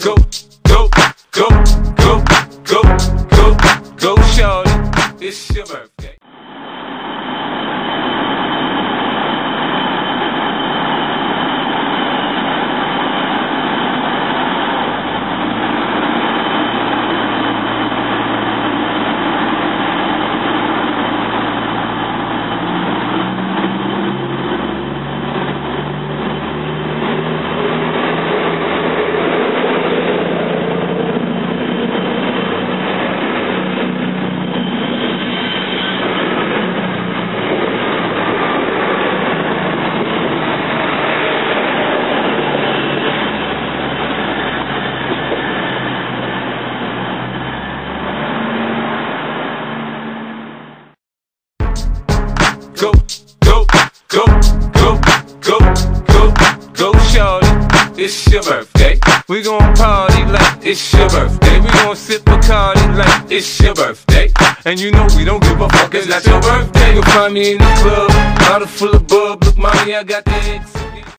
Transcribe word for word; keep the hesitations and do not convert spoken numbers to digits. go, go, go, go, go, go, go, shawty. It's your birthday. Go, go, go, go, go, go, go, shawty. It's your birthday. We gon' party like it's your birthday. We gon' sip Bacardi like it's your birthday. And you know we don't give a fuck, it's not your birthday. You'll find me in the club, bottle full of bub. Look, mommy, I got the eggs.